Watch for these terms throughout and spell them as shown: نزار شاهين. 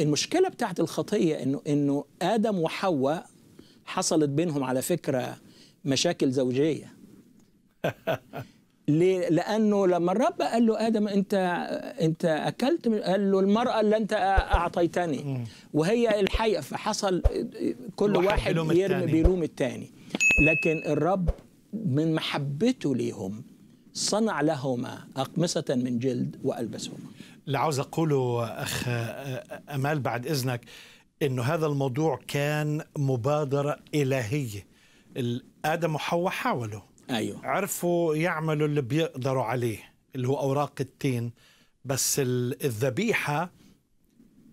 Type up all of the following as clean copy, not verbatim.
المشكلة بتاعت الخطية إنه آدم وحواء حصلت بينهم على فكرة مشاكل زوجية. ليه؟ لأنه لما الرب قال له آدم أنت أكلت، قال له المرأة اللي أنت أعطيتني وهي الحقيقة، فحصل كل واحد بيلوم التاني. لكن الرب من محبته ليهم صنع لهما أقمصة من جلد وألبسهما. اللي عاوز أقوله أخ أمال بعد إذنك إنه هذا الموضوع كان مبادرة إلهية. آدم وحواء حاولوا، أيوه، عرفوا يعملوا اللي بيقدروا عليه اللي هو أوراق التين، بس الذبيحة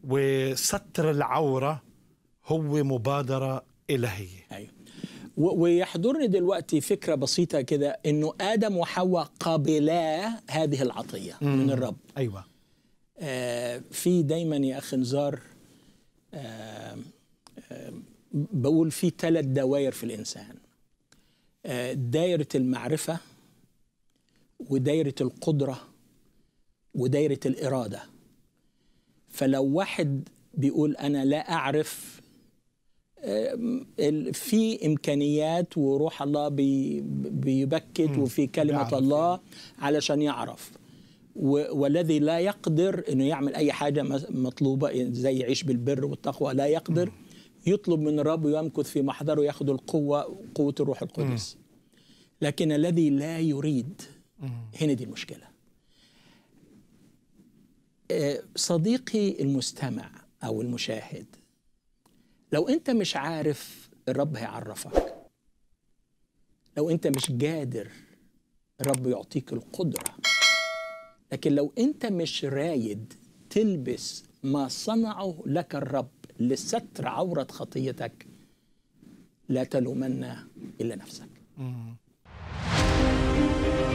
وستر العورة هو مبادرة إلهية. أيوه، ويحضرني دلوقتي فكرة بسيطة كده، إنه آدم وحواء قابلا هذه العطية من الرب. أيوه، في دايما يا أخي نزار بقول في 3 دوائر في الإنسان: دائرة المعرفة، ودائرة القدرة، ودائرة الإرادة. فلو واحد بيقول أنا لا أعرف، في إمكانيات وروح الله بيبكت وفي كلمة الله علشان يعرف، والذي لا يقدر أنه يعمل أي حاجة مطلوبة زي يعيش بالبر والتقوى، لا يقدر، يطلب من الرب ويمكث في محضره ياخد القوة، قوة الروح القدس. لكن الذي لا يريد، هنا دي المشكلة. صديقي المستمع أو المشاهد، لو أنت مش عارف الرب هيعرفك، لو أنت مش قادر الرب يعطيك القدرة، لكن لو أنت مش رايد تلبس ما صنعه لك الرب لستر عورة خطيتك، لا تلومن إلا نفسك.